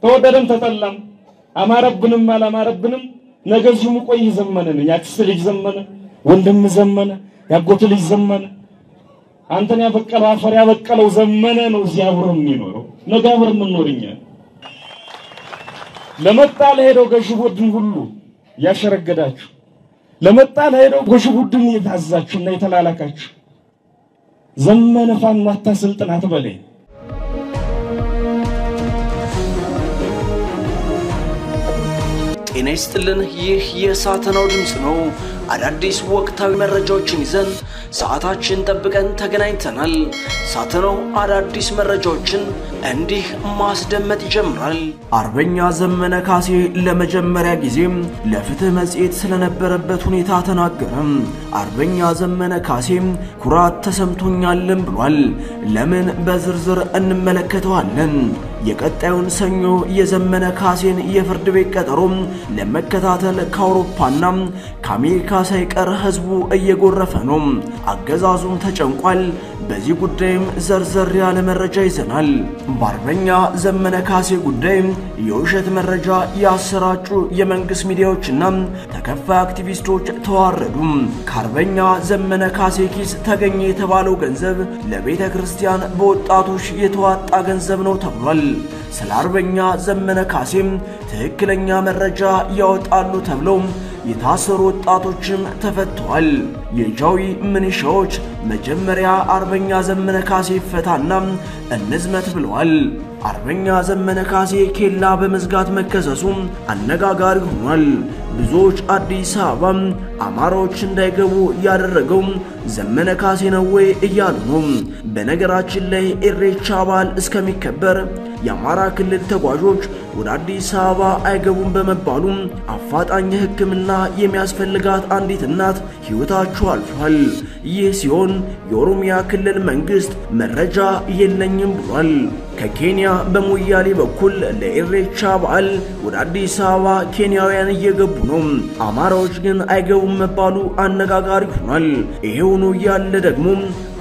ተወደደም ተጠላም አማረብንም አላማረብንም ነገዙም ቆይ ዘመነን ያክስ ልጅ ዘመነ ወንድም ዘመነ ያጎት ልጅ ዘመነ አንተን ያበቀለው አፈር ያበቀለው ዘመነ ነው ዚያብሩም ይኖረው ነጋብሩም ኖርኛ ለመጣለ ሄደው ገዥው ወድን ሁሉ ያሸረገዳችሁ ለመጣለ ሄደው ገዥው ወድን የታዛችሁና የተላላካችሁ ዘመነ ፋን ማታስልጥና ተበለይ ጤናይስጥልን ይህ የሳተናው ድምጽ ነው አዳዲስ ወቅታዊ መረጃዎችን ይዘን ሰዓታችን ተጠብቀን ተገናኝተናል ሳተናው አዳዲስ መረጃዎችን እንዲህ ማስደመጥ ይጀምራል አርበኛ ዘመነ ካሴ ለመጀመሪያ ጊዜ ለፍትህ መጽሔት ስለነበረበት ሁኔታ ተናገረ አርበኛ ዘመነ ካሴ ኩራት ተሰምቶኛል ብሏል ለምን በዝርዝር እንመለከተዋለን የቀጣዩን ሰኞ የዘመነ ካሴን የፍርድ ቤት ቀጠሮ ለመከታተል ከአውሮፓና ከአሜሪካ ሳይቀር ህዝቡ እየጎረፈ ነው አገዛዙም ተጨንቋል በዚህ ጉዳይም ዘርዘር ያለ መረጃ ይዘናል ባርበኛ ዘመነ ካሴ ጉዳይ የውሸት መረጃ ያሰራጩ የመንግስ ሚዲያዎችና ተከፋይ አክቲቪስቶች ተዋረዱ ካርበኛ ዘመነ ካሴ ኪስ ተገኘ የተባለው ገንዘብ ለቤተክርስቲያን በወጣቶች የተዋጣ ገንዘብ ነው ተብሏል ስለ አርበኛ ዘመነ ካሴም ትክክለኛ መረጃ ያወጣሉ ተብለው የታሰሩ ወጣቶችም ተፈቷል የጃዊ ምንሻዎች መጀመሪያ አርበኛ ዘመነ ካሴ ፈታና እንዝመት ብለዋል አርበኛ ዘመነ ካሴ ኬላ በመዝጋት መከሰሱ አነጋጋሪ ሆኗል ብዙዎች አዲስ አበባም አማራዎች እንዳይገቡ ያደረገው ዘመነ ካሴ ነው እያሉ ነው በነገራችን ላይ ኢሬቻ ባል እስከሚከበር የአማራ ክልል ተጓዦች ወደ አዲስ አበባ አይገቡም በመባሉ አፋጣኝ ህክምና የሚያስፈልጋት አንዲት እናት ህይወታቸው አልፏል ይህ ሲሆን የኦሮሚያ ክልል መንግስት መረጃ የለኝም ብሏል ከኬንያ በሙያሌ በኩል ለኢሬቻ በዓል ወደ አዲስ አበባ ኬንያውያን እየገቡ ነው አማራዎች ግን አይገቡም መባሉ አነጋጋሪ ሆኗል ይሄውኑ ያለ ደግሞ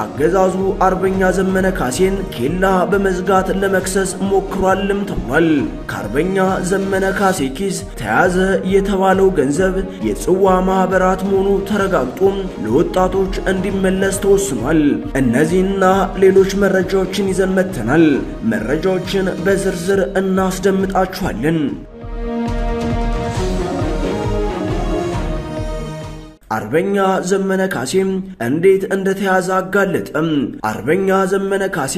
አገዛዙ አርበኛ ዘመነ ካሴን ኬላ በመዝጋት ለመክሰስ ሞክሯልም ተብሏል ካርበኛ ዘመነ ካሴ ኪስ ተያዘ የተባለው ገንዘብ የጽዋ ማህበራት መሆኑ ተረጋግጦ ለወጣቶች እንዲመለስ ተወስኗል እነዚህና ሌሎች መረጃዎችን ይዘን መተናል መረጃዎችን በዝርዝር እናስደምጣችኋለን አርበኛ ዘመነ ካሴ እንዴት እንደተያዘ አጋለጠም አርበኛ ዘመነ ካሴ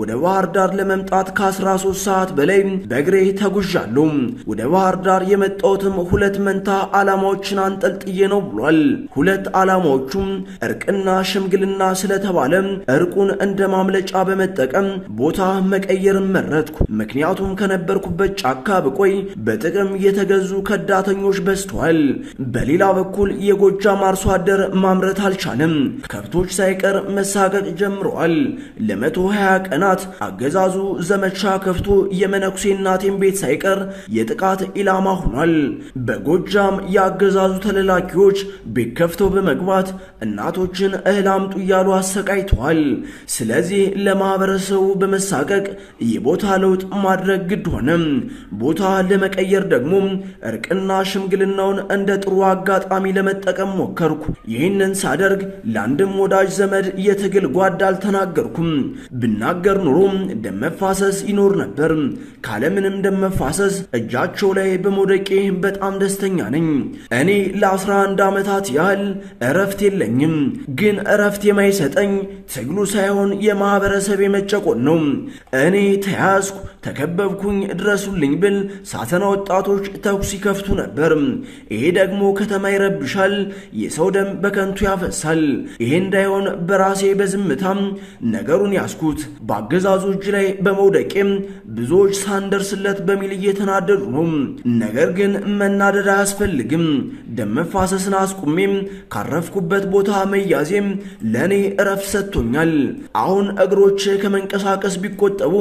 ወደ ባህር ዳር ለመምጣት ከ13 ሰዓት በላይ በእግሬ ተጉዣለሁ ወደ ባህር ዳር የመጣሁትም ሁለት መንታ ዓላማዎችን አንጠልጥዬ ነው ብሏል ሁለት ዓላማዎቹም እርቅና ሽምግልና ስለተባለ እርቁን እንደማምለጫ በመጠቀም ቦታ መቀየር መረጥኩ ምክንያቱም ከነበርኩበት ጫካ በቆይ በጥቅም የተገዙ ከዳተኞች በስተዋል በሌላ በኩል የጎጃ ማርሶ አደር ማምረት አልቻለም ከብቶች ሳይቀር መሳገጥ ጀምሯል ለ120 ቀናት አገዛዙ ዘመቻ ከፍቶ የመነኩሴናቴን ቤት ሳይቀር የጥቃት ኢላማ ሆኗል በጎጃም ያገዛዙ ተለላኪዎች ቤት ከፍተው በመግባት እናቶችን እህላምጡ ያሉ አሰቃይተዋል ስለዚህ ለማህበረሰቡ በመሳቀቅ የቦታ ለውጥ ማድረግ ግድ ሆነ ቦታ ለመቀየር ደግሞ እርቅና ሽምግልናውን እንደ ጥሩ አጋጣሚ ለመጠቀም ሞከርኩ ይሄንን ሳደርግ ላንድም ወዳጅ ዘመድ የትግል ጓድ አልተናገርኩም ብናገር ኑሮ ደመፋሰስ ይኖር ነበር ካለምንም ደመፋሰስ እጃቸው ላይ በመውደቄ በጣም ደስተኛ ነኝ እኔ ለ11 አመታት ያህል እረፍት የለኝም ግን እረፍት የማይሰጠኝ ትግሉ ሳይሆን የማህበረሰብ የመጨቆን ነው እኔ ተያዝኩ ተከበብኩኝ ድረሱልኝ ብል ሳተና ወጣቶች ተኩስ ይከፍቱ ነበር ይሄ ደግሞ ከተማ ይረብሻል የሰው ደም በከንቱ ያፈሳል ይሄ እንዳይሆን በራሴ በዝምታም ነገሩን ያስኩት ባገዛዙ እጅ ላይ በመውደቄም ብዙዎች ሳንደርስለት በሚል እየተናደዱ ነው ነገር ግን መናደድ አያስፈልግም ደመፋሰስን አስቁሜም ካረፍኩበት ቦታ መያዜም ለኔ እረፍት ሰጥቶኛል አሁን እግሮቼ ከመንቀሳቀስ ቢቆጠቡ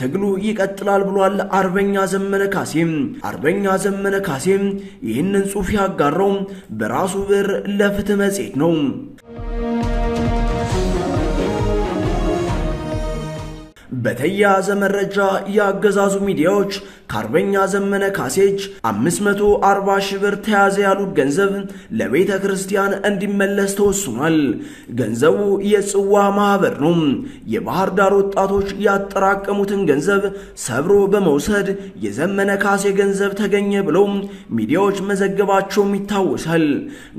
ትግሉ ይቀጥላል ብሏል አርበኛ ዘመነ ካሴ አርበኛ ዘመነ ካሴ ይህንን ጽሑፍ ያጋራው በራሱ ብር ለፍትህ መጽሔት ነው በተያያዘ መረጃ ያገዛዙ ሚዲያዎች ካርበኛ ዘመነ ካሴጅ 540 ሺህ ብር ተያዘ ያሉ ገንዘብ ለቤተክርስቲያን እንዲመለስ ተወስኗል። ገንዘቡ የጽዋ ማህበር ነው። የባህር ዳር ወጣቶች ያጠራቀሙትን ገንዘብ ሰብሮ በመውሰድ የዘመነ ካሴ ገንዘብ ተገኘ ብለው ሚዲያዎች መዘገባቸው ይታወሳል።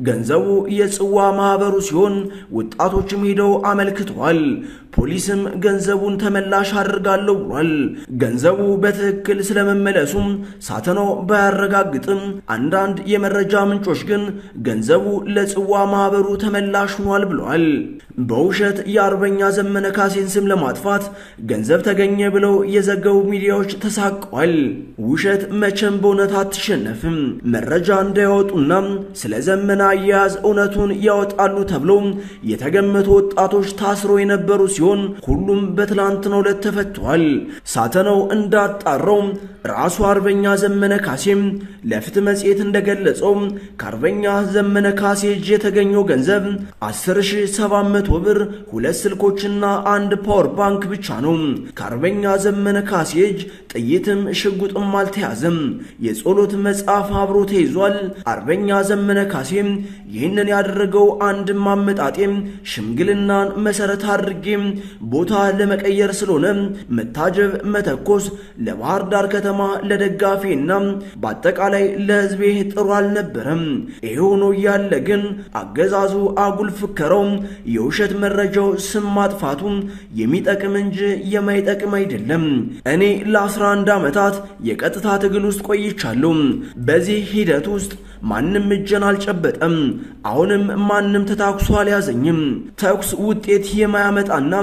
ገንዘቡ የጽዋ ማህበሩ ሲሆን ወጣቶችም ሄደው አመልክተዋል። ፖሊስም ገንዘቡን ተመላሽ አድርጋለሁ ብሏል። ገንዘቡ በትክክል ስለመመለሱም ሳተናው ባያረጋግጥም አንዳንድ የመረጃ ምንጮች ግን ገንዘቡ ለጽዋ ማህበሩ ተመላሽ ሆኗል ብሏል። በውሸት የአርበኛ ዘመነ ካሴን ስም ለማጥፋት ገንዘብ ተገኘ ብለው የዘገቡ ሚዲያዎች ተሳቀዋል። ውሸት መቼም በእውነት አትሸነፍም። መረጃ እንዳይወጡና ስለ ዘመነ አያያዝ እውነቱን ያወጣሉ ተብሎ የተገመቱ ወጣቶች ታስሮ የነበሩ ሲሆን ሁሉም በትላንትናው ዕለት ተፈቷል። ሳተናው እንዳጣራው ራሱ አርበኛ ዘመነ ካሴም ለፍትህ መጽሔት እንደገለጸው ካርበኛ ዘመነ ካሴ የተገኘው ገንዘብ 10700 ብር ሁለት ስልኮችና አንድ ፓወር ባንክ ብቻ ነው። ካርበኛ ዘመነ ካሴ ጥይትም ሽጉጥም አልተያዘም። የጸሎት መጽሐፍ አብሮ ተይዟል። አርበኛ ዘመነ ካሴ ይህንን ያደረገው አንድ ማመጣጤም ሽምግልናን መሰረት አድርጌ ቦታ ለመቀየር ስለሆነ መታጀብ መተኮስ ለባህር ዳር ከተማ ለደጋፊና በአጠቃላይ ለህዝብ ጥሩ አልነበረም። ይሁን ያለ ግን አገዛዙ አጉል ፍከረው የውሸት መረጃው ስም ማጥፋቱ የሚጠቅም እንጂ የማይጠቅም አይደለም። እኔ ለ11 ዓመታት የቀጥታ ትግል ውስጥ ቆይቻለሁ። በዚህ ሂደት ውስጥ ማንም እጄን አልጨበጠም። አሁንም ማንም ተታክሶ አልያዘኝም። ተኩስ ውጤት የማያመጣና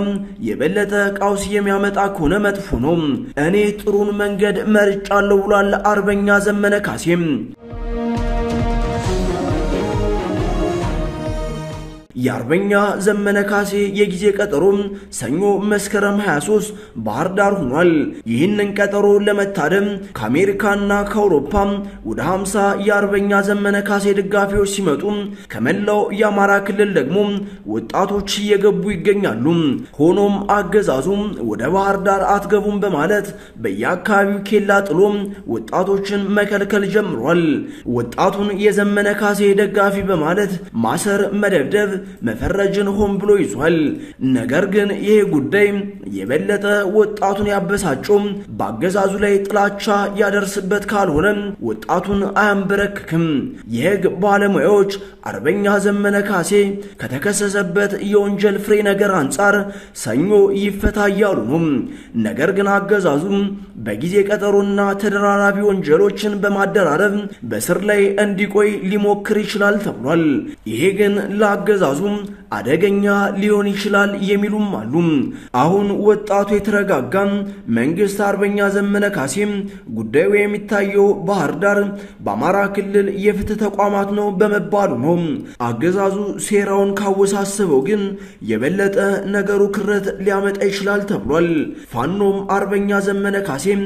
የበለጠ ቀውስ የሚያመጣ ከሆነ መጥፎ ነው። እኔ ጥሩን መንገድ መርጫለሁ ብሏል አርበኛ ዘመነ ካሴም። የአርበኛ ዘመነ ካሴ የጊዜ ቀጠሮ ሰኞ መስከረም 23 ባህር ዳር ሆኗል። ይህንን ቀጠሮ ለመታደም ከአሜሪካና ከአውሮፓ ወደ 50 የአርበኛ ዘመነ ካሴ ድጋፊዎች ሲመጡ ከመላው የአማራ ክልል ደግሞ ወጣቶች እየገቡ ይገኛሉ። ሆኖም አገዛዙ ወደ ባህር ዳር አትገቡም በማለት በየአካባቢው ኬላ ጥሎ ወጣቶችን መከልከል ጀምሯል። ወጣቱን የዘመነ ካሴ ደጋፊ በማለት ማሰር፣ መደብደብ መፈረጅን ሆን ብሎ ይዟል። ነገር ግን ይሄ ጉዳይ የበለጠ ወጣቱን ያበሳጨው በአገዛዙ ላይ ጥላቻ ያደርስበት ካልሆነ ወጣቱን አያንበረክክም። የህግ ባለሙያዎች አርበኛ ዘመነ ካሴ ከተከሰሰበት የወንጀል ፍሬ ነገር አንጻር ሰኞ ይፈታ እያሉ ነው። ነገር ግን አገዛዙ በጊዜ ቀጠሮና ተደራራቢ ወንጀሎችን በማደራረብ በስር ላይ እንዲቆይ ሊሞክር ይችላል ተብሏል። ይሄ ግን ለአገዛዙ አደገኛ ሊሆን ይችላል የሚሉም አሉ። አሁን ወጣቱ የተረጋጋም መንግስት አርበኛ ዘመነ ካሴም ጉዳዩ የሚታየው ባህር ዳር በአማራ ክልል የፍትህ ተቋማት ነው በመባሉ ነው። አገዛዙ ሴራውን ካወሳሰበው ግን የበለጠ ነገሩ ክረት ሊያመጣ ይችላል ተብሏል። ፋኖም አርበኛ ዘመነ ካሴም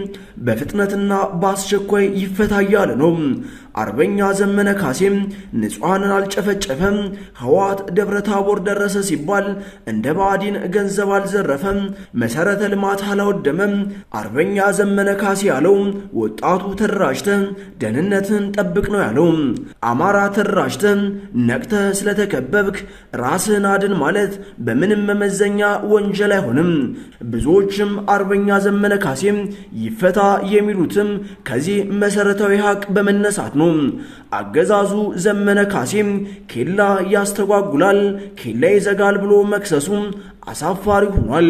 በፍጥነትና በአስቸኳይ ይፈታ እያለ ነው። አርበኛ ዘመነ ካሴም ንጹሃንን አልጨፈጨፈም፣ ህወሓት ደብረታቦር ደረሰ ሲባል እንደ ባዲን ገንዘብ አልዘረፈም፣ መሰረተ ልማት አላወደመም። አርበኛ ዘመነ ካሴ ያለው ወጣቱ ተደራጅተ ደህንነትን ጠብቅ ነው ያለው። አማራ ተደራጅተ ነቅተ ስለተከበብክ ራስህን አድን ማለት በምንም መመዘኛ ወንጀል አይሆንም። ብዙዎችም አርበኛ ዘመነ ካሴም ይፈታ የሚሉትም ከዚህ መሰረታዊ ሀቅ በመነሳት ነው። አገዛዙ ዘመነ ካሴም ኬላ ያስተጓጉላል፣ ኬላ ይዘጋል ብሎ መክሰሱም አሳፋሪ ሆኗል።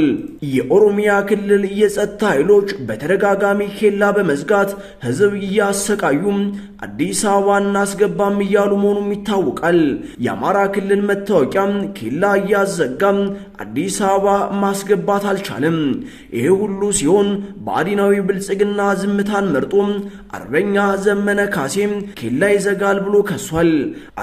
የኦሮሚያ ክልል የጸጥታ ኃይሎች በተደጋጋሚ ኬላ በመዝጋት ህዝብ እያሰቃዩም አዲስ አበባን እናስገባም እያሉ መሆኑም ይታወቃል። የአማራ ክልል መታወቂያ ኬላ እያዘጋም አዲስ አበባ ማስገባት አልቻለም። ይሄ ሁሉ ሲሆን ባዲናዊ ብልጽግና ዝምታን መርጦ አርበኛ ዘመነ ካሴም ኬላ ይዘጋል ብሎ ከሷል።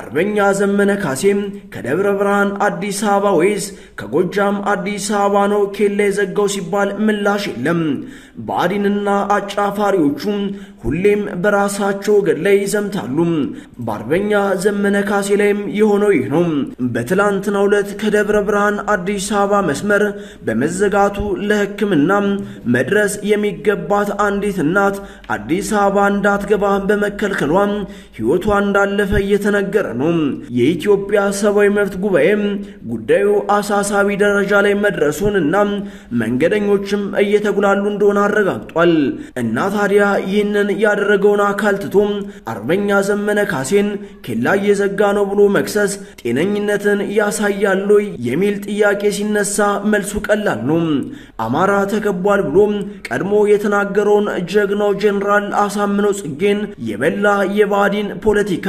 አርበኛ ዘመነ ካሴም ከደብረ ብርሃን አዲስ አበባ ወይስ ከጎጃም አዲስ አበባ ነው ኬላ የዘጋው ሲባል ምላሽ የለም። ባዲንና አጫፋሪዎቹ ሁሌም በራሳቸው ገድለ ይዘምታሉ ባርበኛ ዘመነ ካሴ ላይም የሆነው ይህ ነው በትላንትና ዕለት ከደብረ ብርሃን አዲስ አበባ መስመር በመዘጋቱ ለሕክምና መድረስ የሚገባት አንዲት እናት አዲስ አበባ እንዳትገባ በመከልከሏ ሕይወቷ እንዳለፈ የተነገረ ነው የኢትዮጵያ ሰብአዊ መብት ጉባኤ ጉዳዩ አሳሳቢ ደረጃ ላይ መድረሱንና መንገደኞችም እየተጉላሉ እንደሆነ አረጋግጧል እና ታዲያ ይህንን ያደረገውን አካልትቶ አርበኛ ዘመነ ካሴን ከላ የዘጋ ነው ብሎ መክሰስ ጤነኝነትን ያሳያል ወይ የሚል ጥያቄ ሲነሳ መልሱ ቀላል ነው አማራ ተከቧል ብሎ ቀድሞ የተናገረውን ጀግናው ጄኔራል አሳምነው ጽጌን የበላ የባዲን ፖለቲካ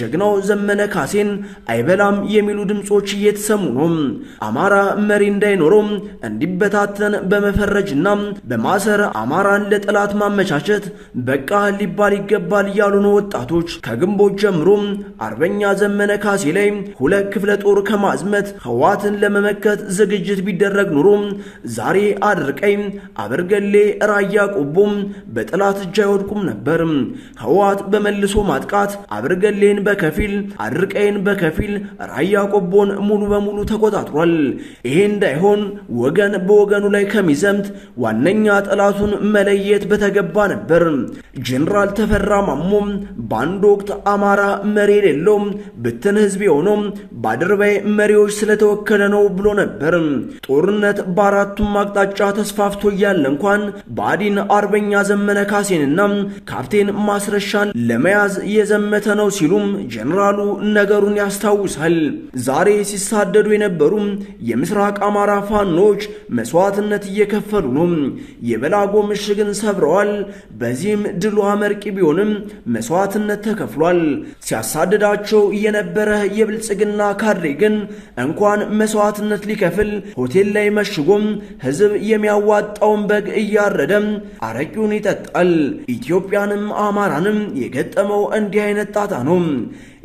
ጀግናው ዘመነ ካሴን አይበላም የሚሉ ድምጾች እየተሰሙ ነው አማራ መሪ እንዳይኖርም እንዲበታተን በመፈረጅና በማሰር አማራን ለጥላት ማመቻቸት በቃ ሊባል ይገባል ያሉ ነው ወጣቶች ከግንቦት ጀምሮ አርበኛ ዘመነ ካሴ ላይ ሁለት ክፍለ ጦር ከማዝመት ህዋትን ለመመከት ዝግጅት ቢደረግ ኑሮ ዛሬ አድርቀይ አብርገሌ ራያ ቆቦም በጥላት እጅ አይወድቁም ነበር ህዋት በመልሶ ማጥቃት አብርገሌን በከፊል አድርቀይን በከፊል ራያ ቆቦን ሙሉ በሙሉ ተቆጣጥሯል ይሄ እንዳይሆን ወገን በወገኑ ላይ ከሚዘምት ዋነኛ ጥላቱን መለየት በተገባ ነበር ጄኔራል ተፈራ ማሞ ባንድ ወቅት አማራ መሪ ሌለው ብትን ህዝብ የሆነው ባድርባይ መሪዎች ስለተወከለ ነው ብሎ ነበር ጦርነት በአራቱም አቅጣጫ ተስፋፍቶ ያለ እንኳን ባዲን አርበኛ ዘመነ ካሴንና ካፕቴን ማስረሻን ለመያዝ የዘመተ ነው ሲሉም ጄኔራሉ ነገሩን ያስታውሳል ዛሬ ሲሳደዱ የነበሩ የምስራቅ አማራ ፋኖች መስዋዕትነት እየከፈሉ ነው የበላጎ ምሽግን ሰብረዋል በዚህም ድሉ አመርቂ ቢሆንም መስዋዕትነት ተከፍሏል ሲያሳደዳቸው የነበረ የብልጽግና ካድሬ ግን እንኳን መስዋዕትነት ሊከፍል ሆቴል ላይ መሽጎም ህዝብ የሚያዋጣውን በግ እያረደም አረቂውን ይጠጣል ኢትዮጵያንም አማራንም የገጠመው እንዲህ አይነት ጣጣ ነው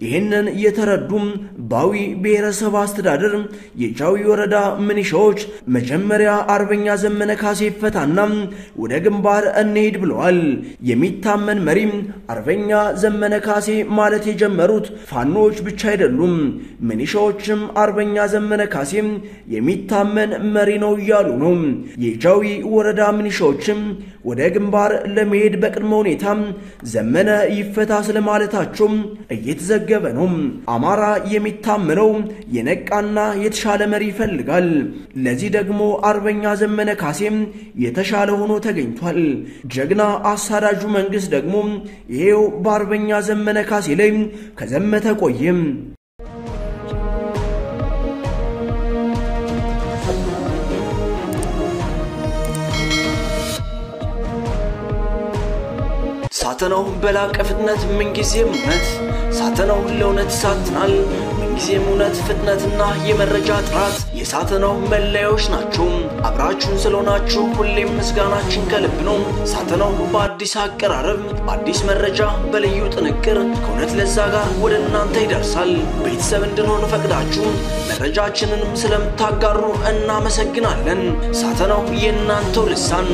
ይሄንን የተረዱም ባዊ ብሔረሰብ አስተዳደር የጃዊ ወረዳ ምንሻዎች መጀመሪያ አርበኛ ዘመነ ካሴ ፈታና ወደ ግንባር እንሄድ ብለዋል የሚታመን መሪም አርበኛ ዘመነ ካሴ ማለት የጀመሩት ፋኖች ብቻ አይደሉም ምንሻዎችም አርበኛ ዘመነ ካሴ የሚታመን መሪ ነው ያሉ ነው የጃዊ ወረዳ ምንሻዎችም ወደ ግንባር ለመሄድ በቅድመ ሁኔታ ዘመነ ይፈታ ስለማለታቸው እየተዘገበ ነው አማራ የሚታመነው የነቃና የተሻለ መሪ ይፈልጋል ለዚህ ደግሞ አርበኛ ዘመነ ካሴም የተሻለ ሆኖ ተገኝቷል ጀግና አሳዳጁ መንግስት ደግሞ ይሄው በአርበኛ ዘመነ ካሴ ላይ ከዘመተ ቆይም ሳተናው በላቀ ፍጥነት ምንጊዜም እውነት ሳተናው ለእውነት ይሳትናል ምንጊዜም እውነት ፍጥነትና የመረጃ ጥራት የሳተናው መለያዎች ናቸው አብራችሁን ስለሆናችሁ ሁሌም ምስጋናችን ከልብ ነው ሳተናው በአዲስ አቀራረብ በአዲስ መረጃ በልዩ ጥንቅር ከእውነት ለዛ ጋር ወደ እናንተ ይደርሳል ቤተሰብ እንድንሆን ፈቅዳችሁ መረጃችንንም ስለምታጋሩ እናመሰግናለን ሳተናው የእናንተው ልሳን